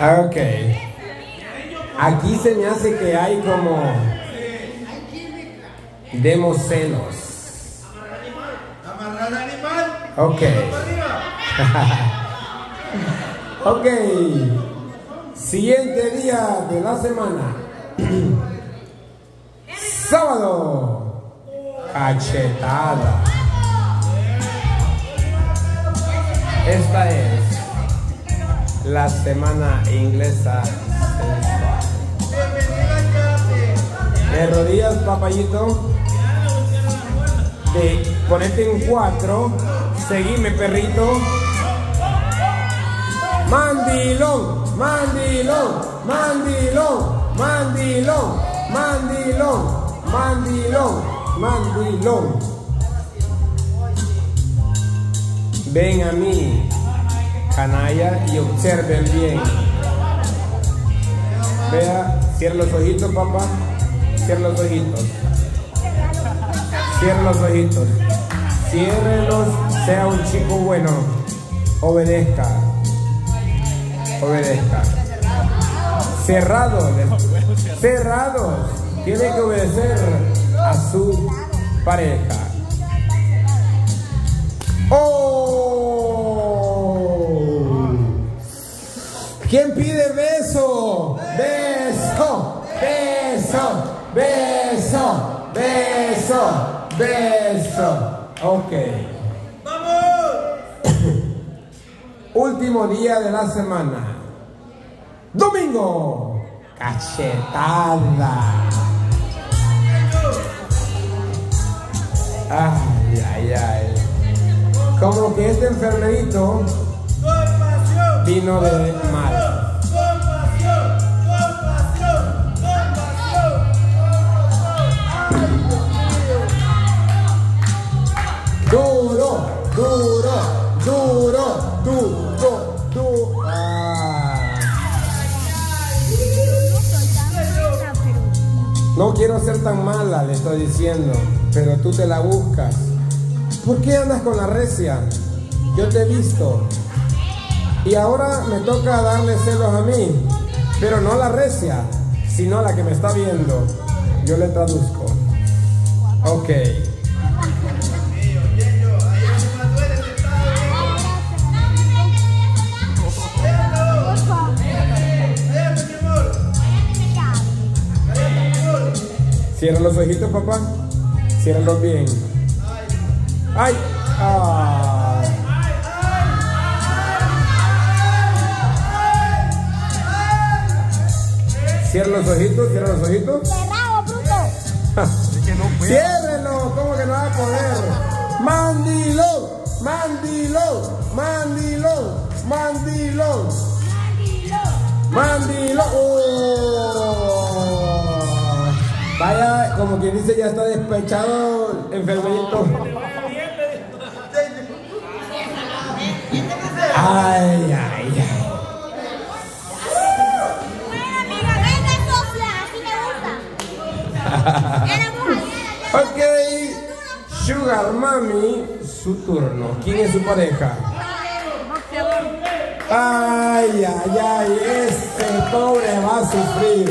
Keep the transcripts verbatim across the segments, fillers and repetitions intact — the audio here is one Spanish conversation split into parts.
Ok. Aquí se me hace que hay como democelos. Amarrar animal. Ok. Ok. Siguiente día de la semana. Sábado. Cachetada. Esta es la semana inglesa. De rodillas, papayito. De, ponete en cuatro. Seguime, perrito. Mandilón, mandilón, mandilón, mandilón, mandilón, mandilón, mandilón. Ven a mí, canalla, y observen bien. Vea, cierra los ojitos, papá. Cierra los ojitos. Cierra los ojitos. Ciérrelos, sea un chico bueno. Obedezca. Obedezca. Cerrados. Cerrados. Tiene que obedecer a su pareja. ¡Oh! ¿Quién pide beso? Beso. Beso. Beso. Beso. Beso. Ok. ¡Vamos! Último día de la semana. Domingo. Cachetada. Ay, ay, ay. Como que este enfermerito vino de mal. Duro, duro, duro, duro, duro. Ah. No quiero ser tan mala, le estoy diciendo, pero tú te la buscas. ¿Por qué andas con la recia? Yo te he visto. Y ahora me toca darle celos a mí, pero no a la recia, sino a la que me está viendo. Yo le traduzco. Ok. Cierra los ojitos, papá. Ciérralos bien. ¡Ay! Ah. Cierra los ojitos, cierra los ojitos. ¡Cerrado, bruto! ¡Ciérrelo! ¿Cómo que no va a poder? ¡Mandilón! ¡Mandilón! ¡Mandilón! ¡Mandilón! ¡Mandilón! ¡Mandilón! ¡Oh! Vaya, como quien dice, ya está despechado, enfermerito. Ay, ay, ay. Bueno, amiga, venga y sopla, así me gusta. Ok, Sugar Mami, su turno. ¿Quién es su pareja? Ay, ay, ay, ese pobre va a sufrir.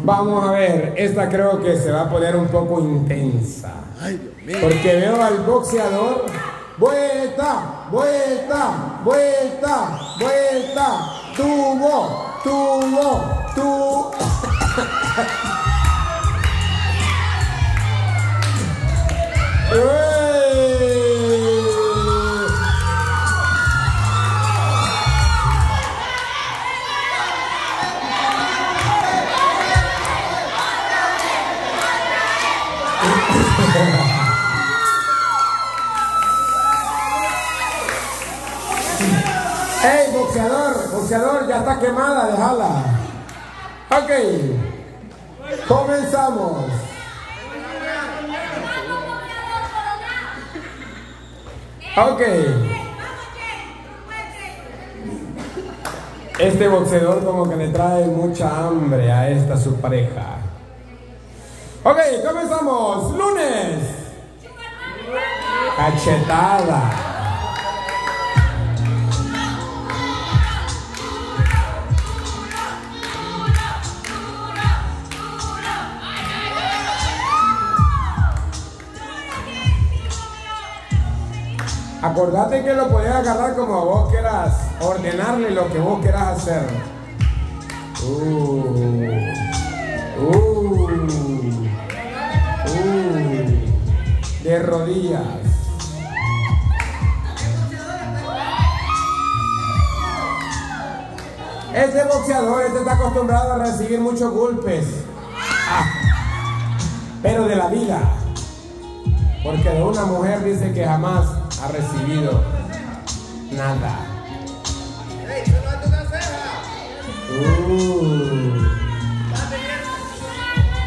Vamos a ver, esta creo que se va a poner un poco intensa. Porque veo al boxeador. Vuelta, vuelta, vuelta, vuelta. Tuvo, tuvo, tuvo. boxeador, boxeador, ya está quemada, déjala. Ok, comenzamos. Ok. Este boxeador como que le trae mucha hambre a esta su pareja. Ok, comenzamos. Lunes. Cachetada. Acordate que lo podés agarrar como vos quieras, ordenarle lo que vos quieras hacer. Uh, uh, uh, de rodillas. Ese boxeador este está acostumbrado a recibir muchos golpes, ah, pero de la vida, porque de una mujer dice que jamás ha recibido nada. Uh.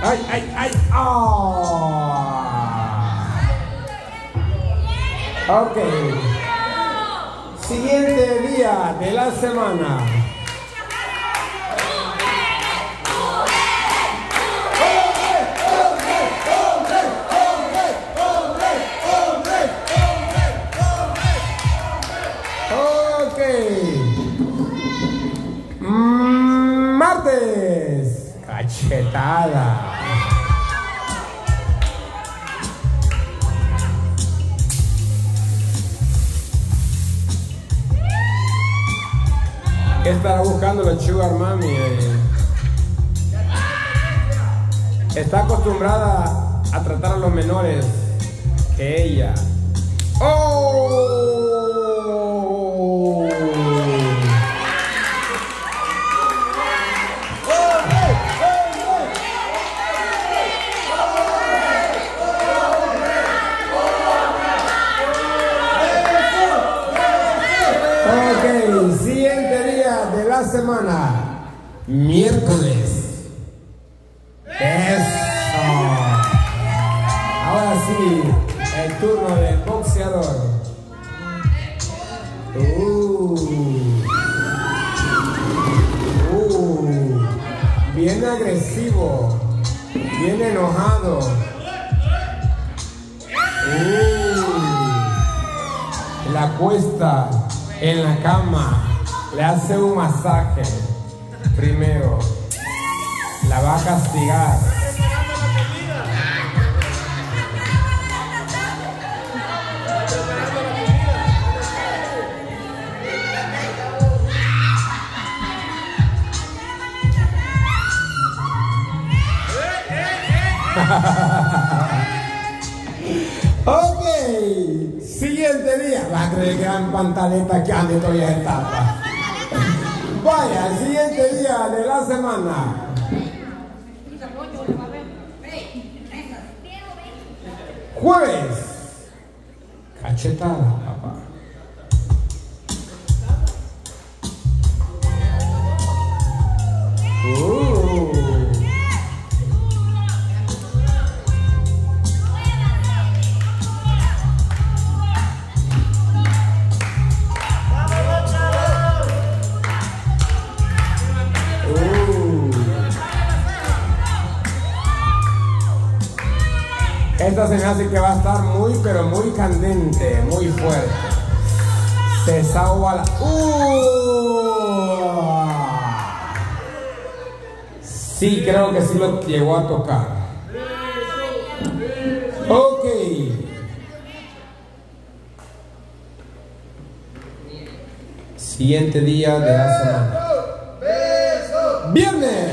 Ay, ay, ay. Oh. Ok. Siguiente día de la semana. Martes, cachetada. ¿Qué estará buscando la Sugar Mami? Eh? Está acostumbrada a tratar a los menores que ella. ¡Oh! Semana, miércoles. Eso. Ahora sí, el turno del boxeador. Uh. Uh. Bien agresivo, bien enojado. Uh. La cuesta en la cama. Le hace un masaje. Primero la va a castigar. Ok, siguiente día. Va a creer que eran pantaletas que han de todas las etapas. Vaya, el siguiente día de la semana. Jueves. Cachetada, papá. Uh. Esta se me hace que va a estar muy, pero muy candente, muy fuerte. Se salva la... ¡Uh! Sí, creo que sí lo llegó a tocar. Ok. Siguiente día de la semana. ¡Viernes!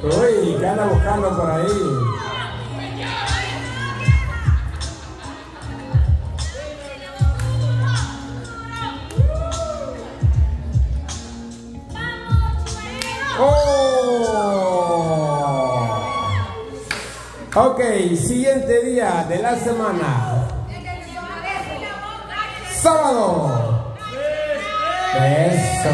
Uy, que anda buscando por ahí. ¡Oh! Ok, siguiente día de la semana. Sábado. Beso.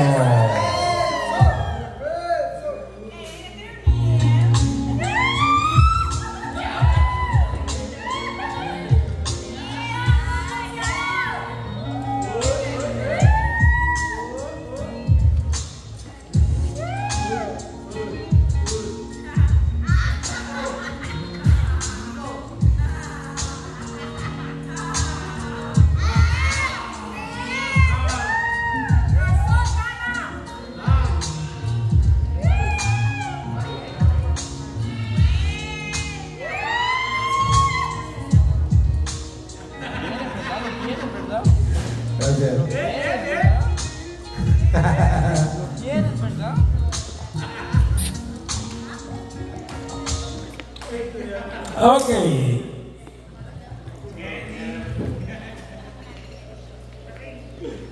Ok.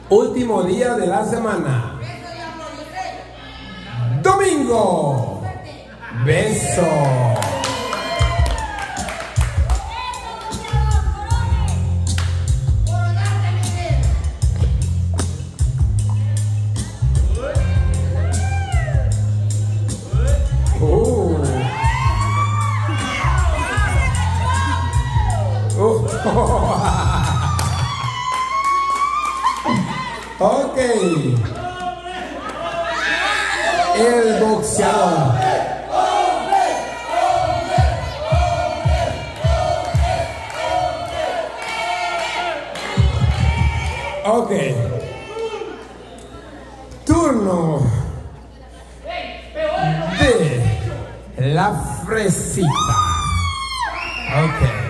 Último día de la semana. Domingo. Beso. Ok. El boxeador. Ok. Turno de la fresita. Ok.